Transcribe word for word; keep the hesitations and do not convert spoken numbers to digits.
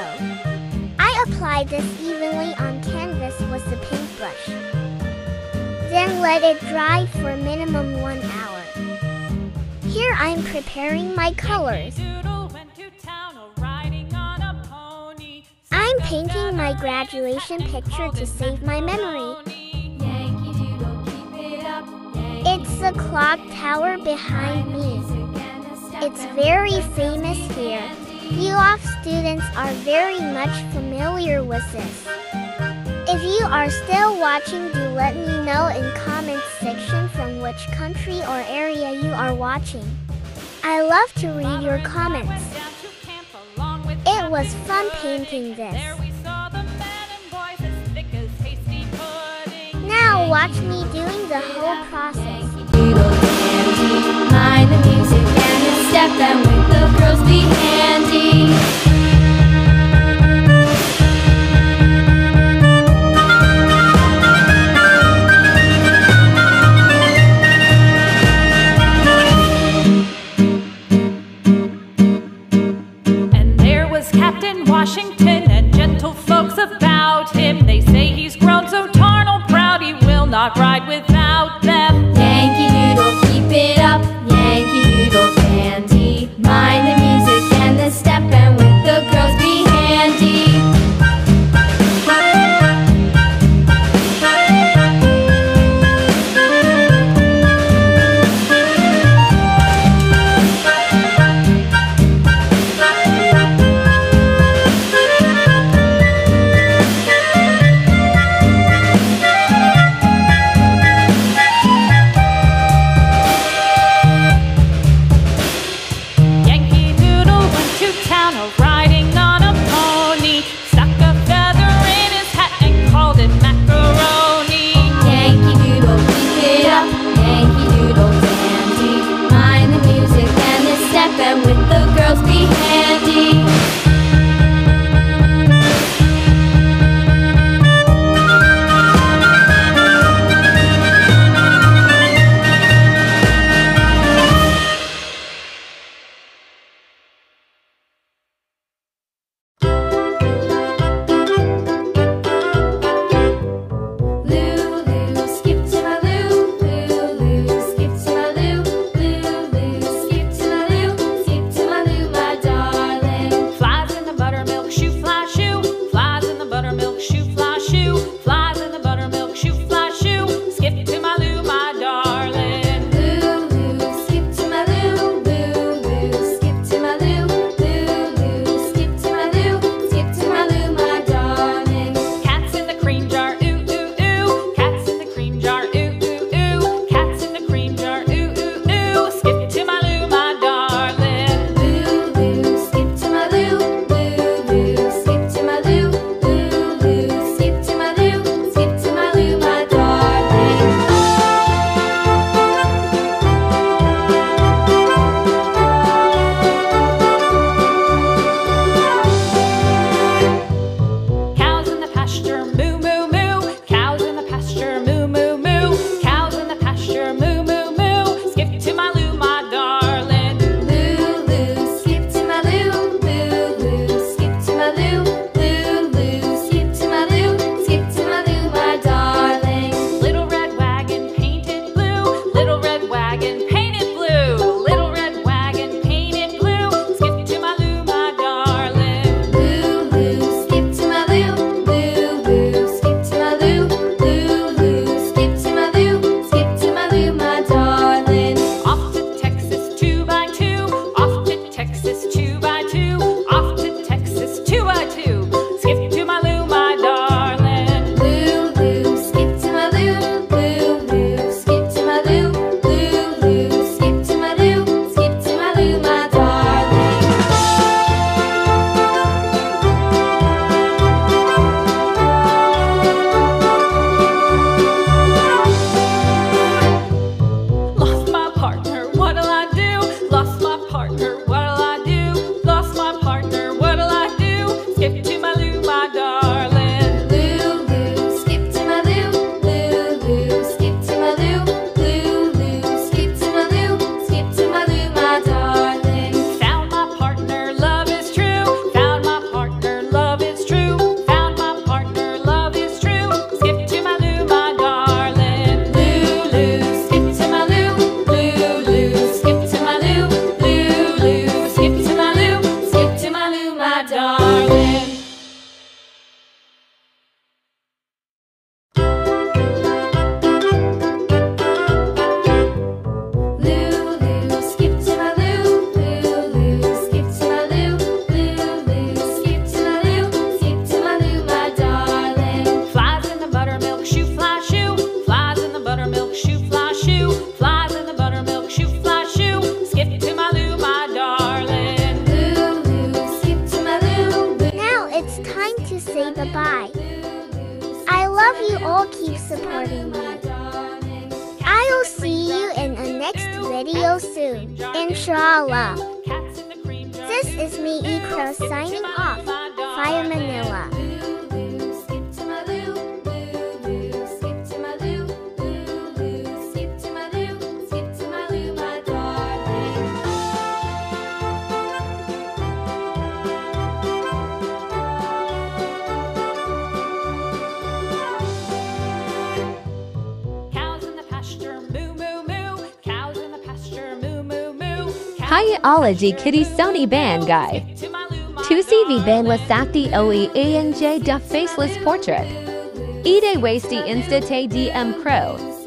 gesso. I applied this evenly on canvas with the paintbrush. Then let it dry for minimum one hour. Here I'm preparing my colors. I'm painting my graduation picture to save my memory. It's the clock tower behind me. It's very famous here. U A F students are very much familiar with this. If you are still watching, do let me know in comments section from which country or area you are watching. I love to read your comments. It was fun painting this. Now watch me doing the whole process. Mind the music and the step and with the girls be handy. Washington and gentle folks about him. They say he's grown so tarnal proud he will not ride without them. Yankee Doodle, keep it up, Yankee Doodle dandy. Mind the music and the step and with the girls be handy. Skip to my loo, skip to my loo, my darling. say bye-bye. I love you all, keep supporting me. I'll see you in the next video soon, Insha'Allah. This is me, Ikra, signing off, via Manila. Hiology Kitty Sony Ban Guy two C V Ban Wasakti O E A N J Da Faceless Portrait Ide Wasty Insta T D M Crow